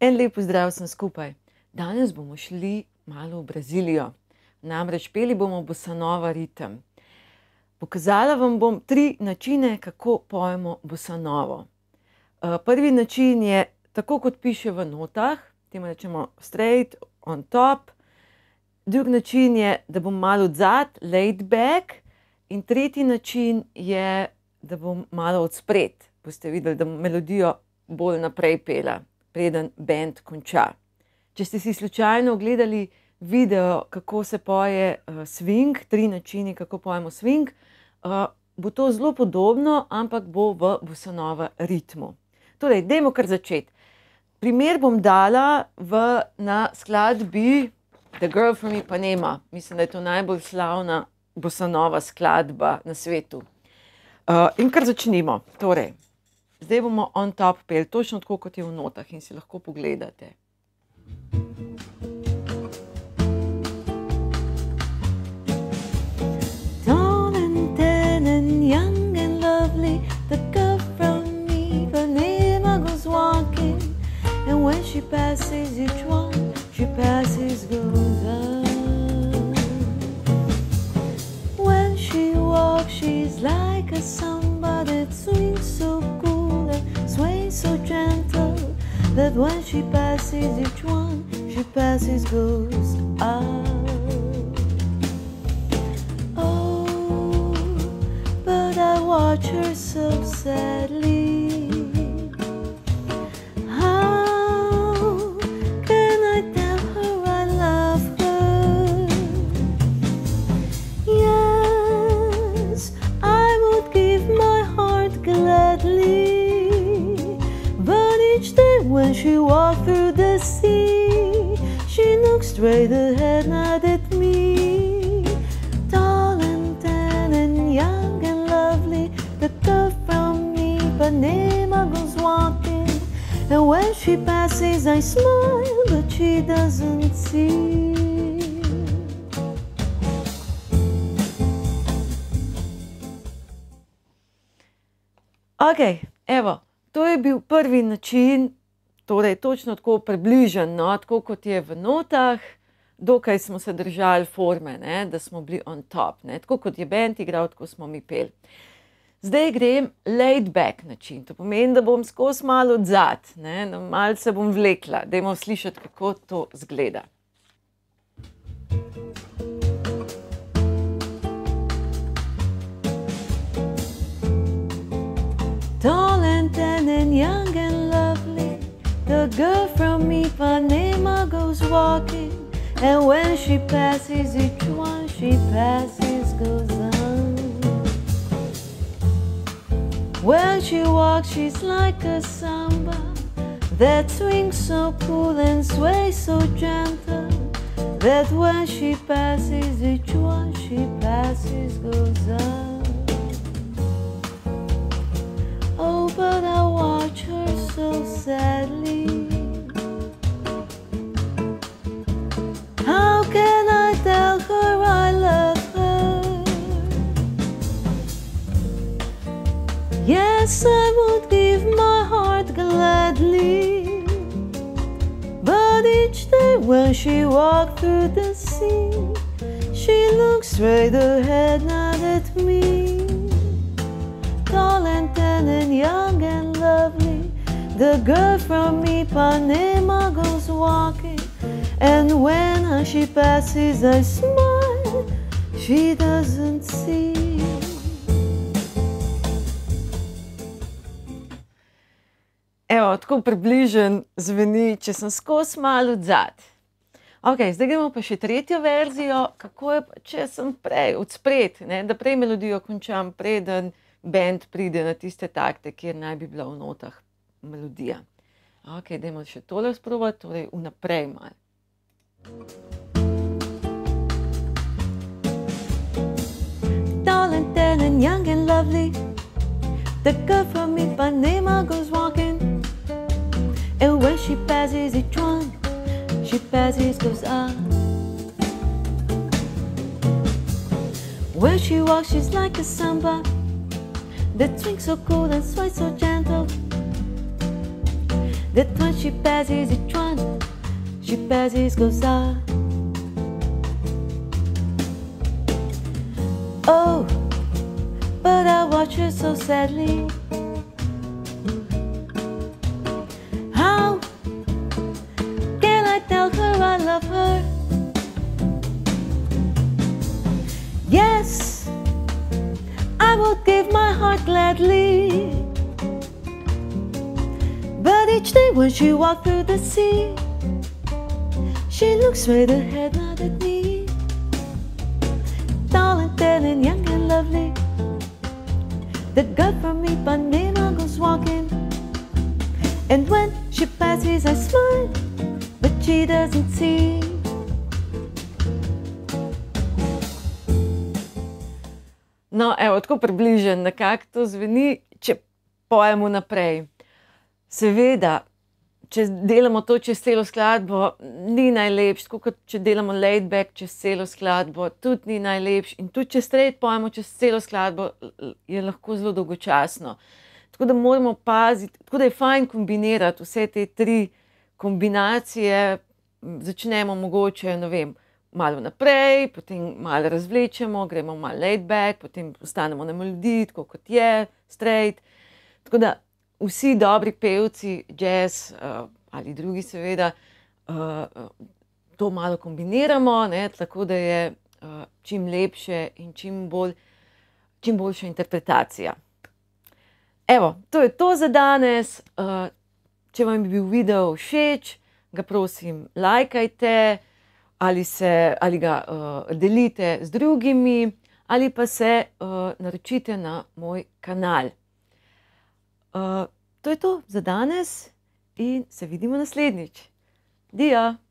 En lep pozdrav sem skupaj. Danes bomo šli malo v Brazilijo. Namreč peli bomo bossa nova ritem. Pokazala vam bom tri načine, kako pojemo bossa novo. Prvi način je tako, kot piše v notah, temu rečemo straight, on top. Drugi način je, da bom malo odzad, laid back. In tretji način je, da bom malo odspred. Boste videli, da bom melodijo bolj naprej pela, preden band konča. Če ste si slučajno ogledali video, kako se poje swing, tri načini, kako pojemo swing, bo to zelo podobno, ampak bo v bossa nova ritmu. Torej, dajmo kar začeti. Primer bom dala na skladbi The Girl from Ipanema. Mislim, da je to najbolj slavna bossa nova skladba na svetu. In kar začnimo. Torej, zdaj bomo on top peli, točno tako, kot je v notah in si lahko pogledate. Tall and tan and young and lovely, the girl from Ipanema goes walking, and when she passes each one, she passes goes on. When she walks, she's like a samba that swings so cool and sways so gentle, that when she passes each one, she passes goes out. Oh, but I watch her so sadly. How can I tell her I love her? Yes, I would give my heart gladly, when she walked through the sea, she looked straight ahead, not at me. Tall and tan and young and lovely, the girl from Ipanema goes walking, and when she passes I smile, but she doesn't see. Ok, evo, to je bil prvi način. Torej, točno tako približen, tako kot je v notah, dokaj smo se držali forme, da smo bili on top. Tako kot je band igral, tako smo mi peli. Zdaj grem laid back način, to pomeni, da bom skozi malo odzad, malo se bom vlekla. Dajmo slišati, kako to zgleda. Tall and tan and young and lovely, the girl from Ipanema goes walking, and when she passes each one, she passes goes on. When she walks, she's like a samba that swings so cool and sways so gentle, that when she passes each one, she passes goes on. Oh, but I watch her so sadly. How can I tell her I love her? Yes, I would give my heart gladly, but each day when she walked through the sea, she looked straight ahead, not at me. Tall and tan and young and lovely, the girl from Ipanema goes walking, and when she passes I smile, she doesn't see. Evo, tako približen zveni, če sem skozi malo odzad. Ok, zdaj gremo pa še tretjo verzijo, kako je pa, če sem prej, odspred, da prej melodijo končam, preden band pride na tiste takte, kjer naj bi bila v notah melodija. Ok, dajmo še tole sprobati, torej vnaprej malo. Tall and tan and young and lovely, the girl from Ipanema goes walking, and when she passes each one, she passes goes on. When she walks, she's like a samba that swings so cool and sways so gentle, The time she passes, each one she passes closer. Oh, but I watch her so sadly. How can I tell her I love her? Yes, I would give my heart gladly, but each day when she walks through the sea, she looks right ahead, not at me. Tall and thin and young and lovely, the girl from Ipanema goes walking. And when she passes I smile, but she doesn't see. No, evo, tako približen, nekako to zveni, če pojemo naprej. Seveda, če delamo to čez celo skladbo, ni najlepš, tako kot če delamo laid back čez celo skladbo, tudi ni najlepš. In tudi če straight pojemo čez celo skladbo, je lahko zelo dolgočasno. Tako da moramo paziti, tako da je fajn kombinirati vse te tri kombinacije. Začnemo mogoče, ne vem, malo naprej, potem malo razvlečemo, gremo malo laid back, potem ostanemo na melodiji, tako kot je, straight. Tako da vsi dobri pevci, jazz ali drugi seveda, to malo kombiniramo, ne, tako da je čim lepše in čim boljša interpretacija. Evo, to je to za danes. Če vam bi bil video všeč, ga prosim lajkajte, ali ga delite z drugimi, ali pa se naročite na moj kanal. To je to za danes in se vidimo naslednjič. Dio!